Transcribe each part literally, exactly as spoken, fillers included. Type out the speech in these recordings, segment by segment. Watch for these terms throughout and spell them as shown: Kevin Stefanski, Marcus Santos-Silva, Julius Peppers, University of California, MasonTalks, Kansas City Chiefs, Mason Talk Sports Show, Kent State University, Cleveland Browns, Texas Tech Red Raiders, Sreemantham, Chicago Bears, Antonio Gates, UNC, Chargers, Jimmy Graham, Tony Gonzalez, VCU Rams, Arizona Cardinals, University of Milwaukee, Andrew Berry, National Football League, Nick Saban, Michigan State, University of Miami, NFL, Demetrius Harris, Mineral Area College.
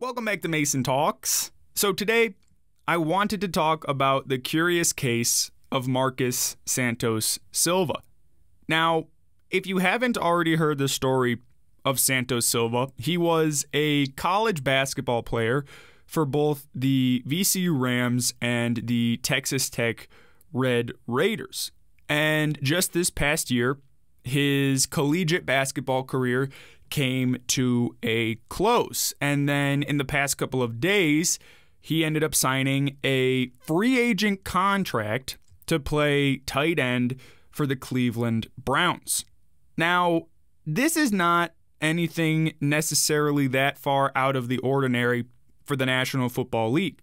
Welcome back to Mason Talks. So today, I wanted to talk about the curious case of Marcus Santos-Silva. Now, if you haven't already heard the story of Santos-Silva, he was a college basketball player for both the V C U Rams and the Texas Tech Red Raiders. And just this past year, his collegiate basketball career came to a close. And then in the past couple of days, he ended up signing a free agent contract to play tight end for the Cleveland Browns. Now, this is not anything necessarily that far out of the ordinary for the National Football League.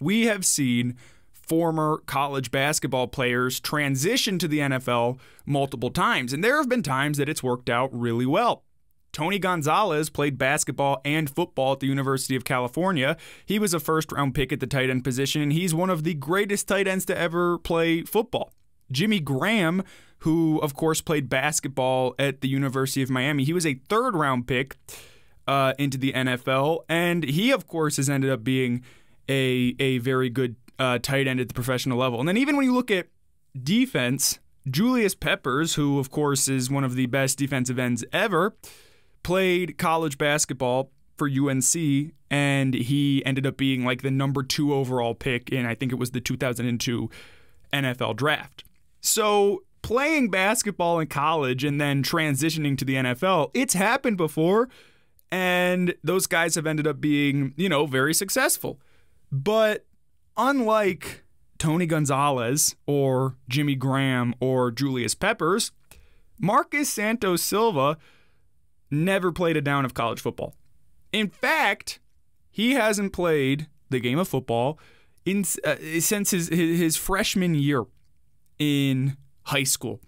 We have seen former college basketball players transition to the N F L multiple times, and there have been times that it's worked out really well. Tony Gonzalez played basketball and football at the University of California. He was a first-round pick at the tight end position, and he's one of the greatest tight ends to ever play football. Jimmy Graham, who, of course, played basketball at the University of Miami, he was a third-round pick uh, into the N F L, and he, of course, has ended up being a, a very good uh, tight end at the professional level. And then even when you look at defense, Julius Peppers, who, of course, is one of the best defensive ends ever, played college basketball for U N C, and he ended up being like the number two overall pick in, I think it was the two thousand two N F L draft. So playing basketball in college and then transitioning to the N F L, it's happened before, and those guys have ended up being, you know, very successful. But unlike Tony Gonzalez or Jimmy Graham or Julius Peppers, Marcus Santos-Silva never played a down of college football. In fact, he hasn't played the game of football in, uh, since his, his freshman year in high school.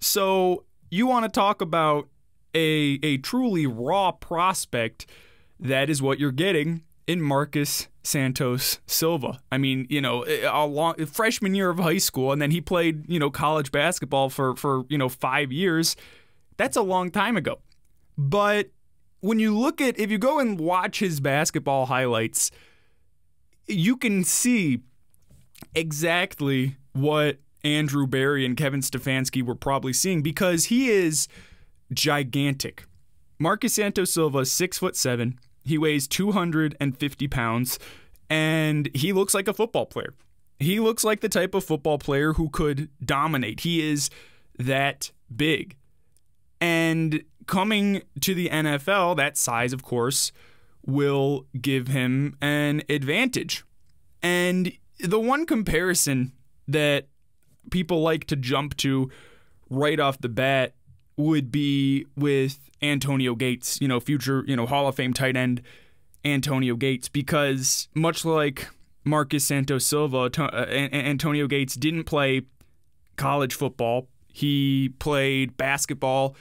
So you want to talk about a, a truly raw prospect, that is what you're getting in Marcus Santos-Silva. I mean, you know, a long, freshman year of high school, and then he played, you know, college basketball for, for you know, five years. That's a long time ago. But when you look at, if you go and watch his basketball highlights, you can see exactly what Andrew Berry and Kevin Stefanski were probably seeing, because he is gigantic. Marcus Santos-Silva is six foot seven. He weighs two hundred fifty pounds, and he looks like a football player. He looks like the type of football player who could dominate. He is that big. And coming to the N F L, that size, of course, will give him an advantage. And the one comparison that people like to jump to right off the bat would be with Antonio Gates, you know, future, you know, Hall of Fame tight end Antonio Gates, because much like Marcus Santos-Silva, Antonio Gates didn't play college football. He played basketball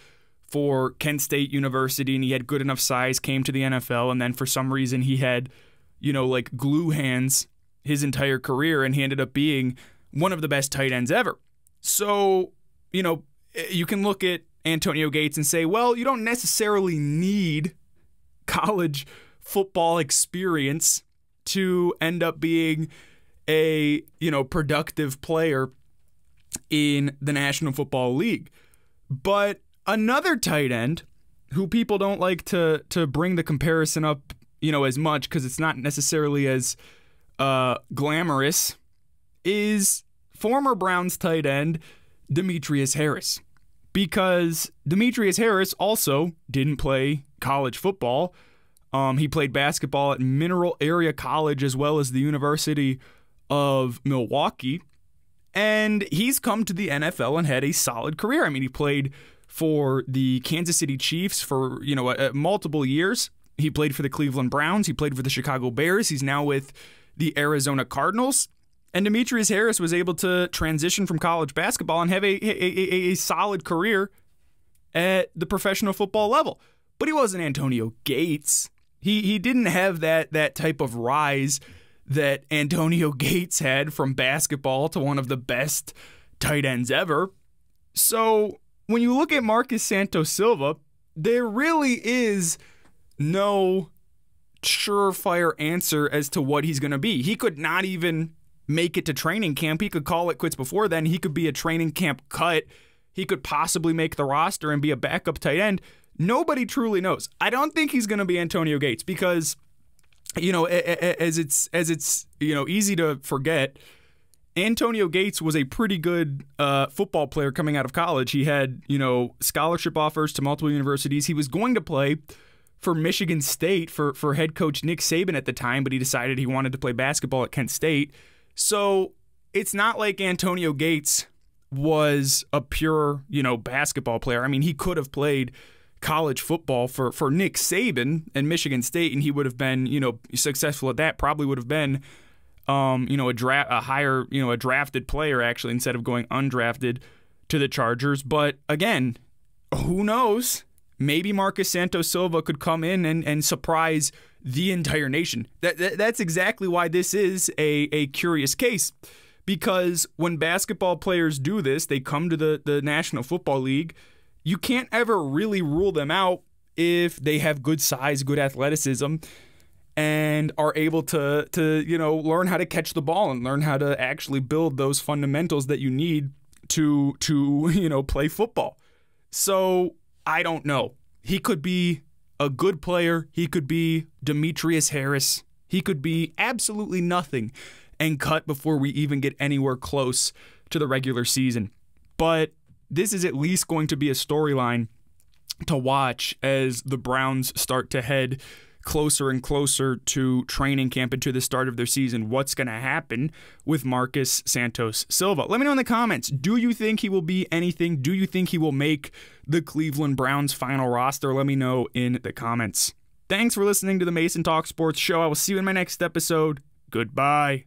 for Kent State University, and he had good enough size, came to the N F L, and then for some reason he had, you know, like glue hands his entire career, and he ended up being one of the best tight ends ever. So, you know, you can look at Antonio Gates and say, well, you don't necessarily need college football experience to end up being a, you know, productive player in the National Football League. But another tight end who people don't like to to bring the comparison up, you know, as much, because it's not necessarily as uh, glamorous, is former Browns tight end Demetrius Harris, because Demetrius Harris also didn't play college football. Um, he played basketball at Mineral Area College as well as the University of Milwaukee, and he's come to the N F L and had a solid career. I mean, he played for the Kansas City Chiefs for, you know, uh, multiple years. He played for the Cleveland Browns. He played for the Chicago Bears. He's now with the Arizona Cardinals. And Demetrius Harris was able to transition from college basketball and have a, a, a, a solid career at the professional football level. But he wasn't Antonio Gates. He he didn't have that, that type of rise that Antonio Gates had from basketball to one of the best tight ends ever. So when you look at Marcus Santos-Silva, there really is no surefire answer as to what he's going to be. He could not even make it to training camp. He could call it quits before then. He could be a training camp cut. He could possibly make the roster and be a backup tight end. Nobody truly knows. I don't think he's going to be Antonio Gates because, you know, as it's as it's you know easy to forget, Antonio Gates was a pretty good uh, football player coming out of college. He had, you know, scholarship offers to multiple universities. He was going to play for Michigan State for for head coach Nick Saban at the time, but he decided he wanted to play basketball at Kent State. So it's not like Antonio Gates was a pure, you know, basketball player. I mean, he could have played college football for for Nick Saban and Michigan State, and he would have been, you know, successful at that. Probably would have been, um, you know, a draft, a higher, you know, a drafted player actually, instead of going undrafted to the Chargers. But again, who knows? Maybe Marcus Santos-Silva could come in and and surprise the entire nation. That, that that's exactly why this is a a curious case, because when basketball players do this, they come to the the National Football League. You can't ever really rule them out if they have good size, good athleticism, and are able to to you know learn how to catch the ball and learn how to actually build those fundamentals that you need to to you know play football. So I don't know. He could be a good player. He could be Demetrius Harris. He could be absolutely nothing and cut before we even get anywhere close to the regular season. But this is at least going to be a storyline to watch as the Browns start to head closer and closer to training camp and to the start of their season. What's going to happen with Marcus Santos-Silva? Let me know in the comments. Do you think he will be anything? Do you think he will make the Cleveland Browns final roster? Let me know in the comments. Thanks for listening to the Mason Talk Sports Show. I will see you in my next episode. Goodbye.